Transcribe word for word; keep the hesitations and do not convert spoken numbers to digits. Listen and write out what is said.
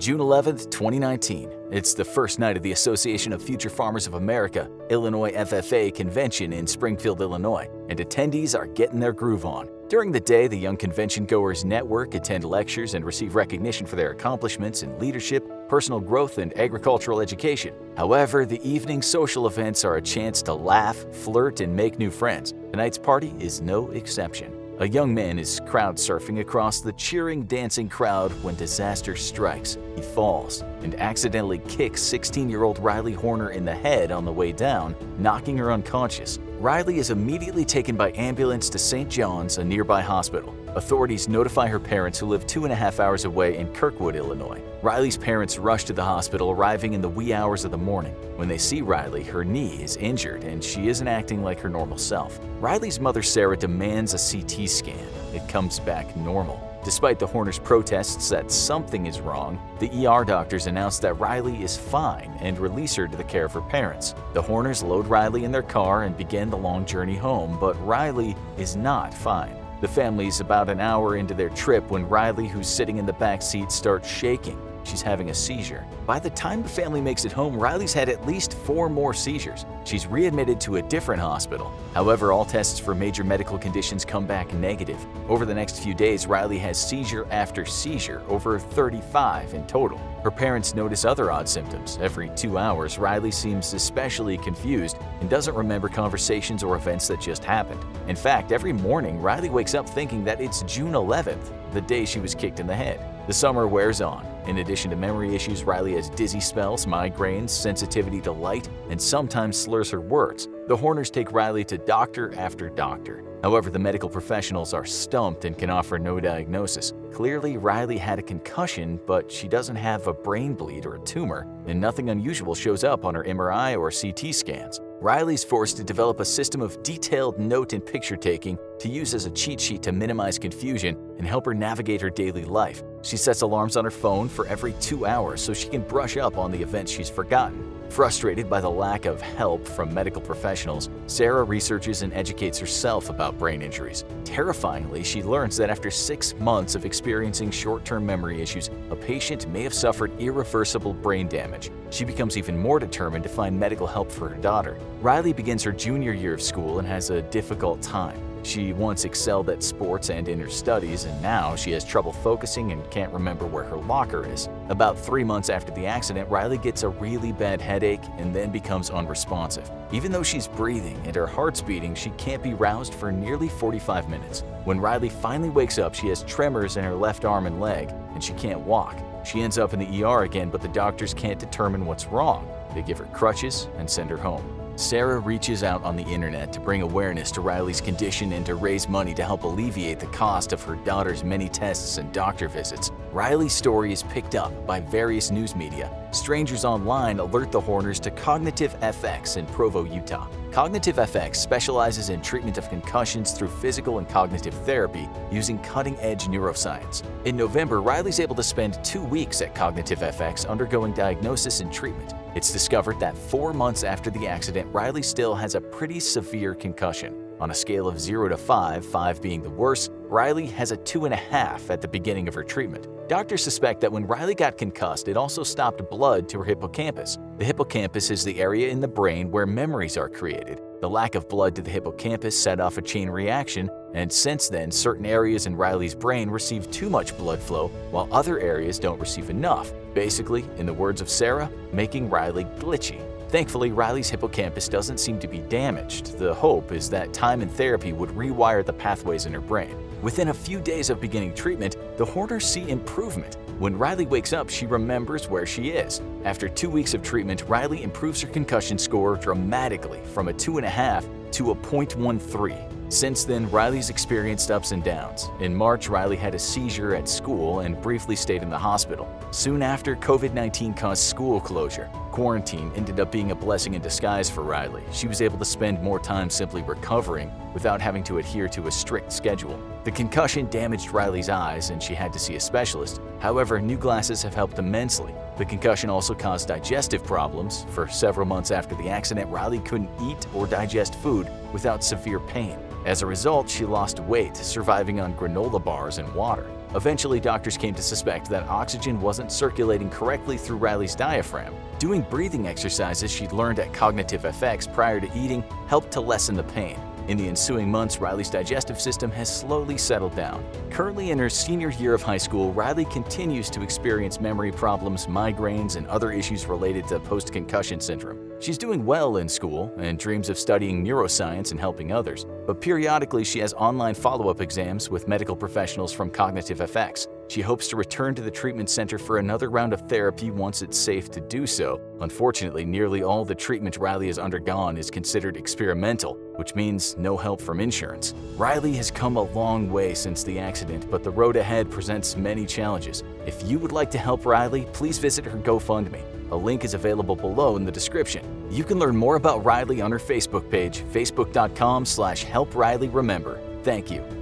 June eleventh, twenty nineteen. It's the first night of the Association of Future Farmers of America, Illinois F F A convention in Springfield, Illinois, and attendees are getting their groove on. During the day, the young convention-goers network, attend lectures, and receive recognition for their accomplishments in leadership, personal growth, and agricultural education. However, the evening social events are a chance to laugh, flirt, and make new friends. Tonight's party is no exception. A young man is crowd surfing across the cheering, dancing crowd when disaster strikes. He falls and accidentally kicks sixteen-year-old Riley Horner in the head on the way down, knocking her unconscious. Riley is immediately taken by ambulance to Saint John's, a nearby hospital. Authorities notify her parents, who live two and a half hours away in Kirkwood, Illinois. Riley's parents rush to the hospital, arriving in the wee hours of the morning. When they see Riley, her knee is injured and she isn't acting like her normal self. Riley's mother, Sarah, demands a C T scan. It comes back normal. Despite the Horners' protests that something is wrong, the E R doctors announce that Riley is fine and release her to the care of her parents. The Horners load Riley in their car and begin the long journey home, but Riley is not fine. The family's about an hour into their trip when Riley, who's sitting in the back seat, starts shaking. She's having a seizure. By the time the family makes it home, Riley's had at least four more seizures. She's readmitted to a different hospital. However, all tests for major medical conditions come back negative. Over the next few days, Riley has seizure after seizure, over thirty-five in total. Her parents notice other odd symptoms. Every two hours, Riley seems especially confused and doesn't remember conversations or events that just happened. In fact, every morning, Riley wakes up thinking that it's June eleventh, the day she was kicked in the head. The summer wears on. In addition to memory issues, Riley has dizzy spells, migraines, sensitivity to light, and sometimes slurs her words. The Horners take Riley to doctor after doctor. However, the medical professionals are stumped and can offer no diagnosis. Clearly, Riley had a concussion, but she doesn't have a brain bleed or a tumor, and nothing unusual shows up on her M R I or C T scans. Riley's forced to develop a system of detailed note and picture taking to use as a cheat sheet to minimize confusion and help her navigate her daily life. She sets alarms on her phone for every two hours so she can brush up on the events she's forgotten. Frustrated by the lack of help from medical professionals, Sarah researches and educates herself about brain injuries. Terrifyingly, she learns that after six months of experiencing short-term memory issues, a patient may have suffered irreversible brain damage. She becomes even more determined to find medical help for her daughter. Riley begins her junior year of school and has a difficult time. She once excelled at sports and in her studies, and now she has trouble focusing and can't remember where her locker is. About three months after the accident, Riley gets a really bad headache and then becomes unresponsive. Even though she's breathing and her heart's beating, she can't be roused for nearly forty-five minutes. When Riley finally wakes up, she has tremors in her left arm and leg, and she can't walk. She ends up in the E R again, but the doctors can't determine what's wrong. They give her crutches and send her home. Sarah reaches out on the internet to bring awareness to Riley's condition and to raise money to help alleviate the cost of her daughter's many tests and doctor visits. Riley's story is picked up by various news media. Strangers online alert the Horners to Cognitive F X in Provo, Utah. Cognitive F X specializes in treatment of concussions through physical and cognitive therapy using cutting-edge neuroscience. In November, Riley's able to spend two weeks at Cognitive F X undergoing diagnosis and treatment. It's discovered that four months after the accident, Riley still has a pretty severe concussion. On a scale of zero to five, five being the worst, Riley has a two and a half at the beginning of her treatment. Doctors suspect that when Riley got concussed, it also stopped blood to her hippocampus. The hippocampus is the area in the brain where memories are created. The lack of blood to the hippocampus set off a chain reaction, and since then, certain areas in Riley's brain receive too much blood flow, while other areas don't receive enough. Basically, in the words of Sarah, making Riley glitchy. Thankfully, Riley's hippocampus doesn't seem to be damaged. The hope is that time and therapy would rewire the pathways in her brain. Within a few days of beginning treatment, the Horners see improvement. When Riley wakes up, she remembers where she is. After two weeks of treatment, Riley improves her concussion score dramatically, from a two point five to a zero point one three. Since then, Riley's experienced ups and downs. In March, Riley had a seizure at school and briefly stayed in the hospital. Soon after, COVID nineteen caused school closure. Quarantine ended up being a blessing in disguise for Riley. She was able to spend more time simply recovering without having to adhere to a strict schedule. The concussion damaged Riley's eyes and she had to see a specialist. However, new glasses have helped immensely. The concussion also caused digestive problems. For several months after the accident, Riley couldn't eat or digest food without severe pain. As a result, she lost weight, surviving on granola bars and water. Eventually, doctors came to suspect that oxygen wasn't circulating correctly through Riley's diaphragm. Doing breathing exercises she'd learned at Cognitive F X prior to eating helped to lessen the pain. In the ensuing months, Riley's digestive system has slowly settled down. Currently in her senior year of high school, Riley continues to experience memory problems, migraines, and other issues related to post-concussion syndrome. She's doing well in school and dreams of studying neuroscience and helping others, but periodically she has online follow-up exams with medical professionals from Cognitive F X. She hopes to return to the treatment center for another round of therapy once it's safe to do so. Unfortunately, nearly all the treatment Riley has undergone is considered experimental, which means no help from insurance. Riley has come a long way since the accident, but the road ahead presents many challenges. If you would like to help Riley, please visit her GoFundMe. A link is available below in the description. You can learn more about Riley on her Facebook page, facebook dot com slash help Riley remember. Thank you.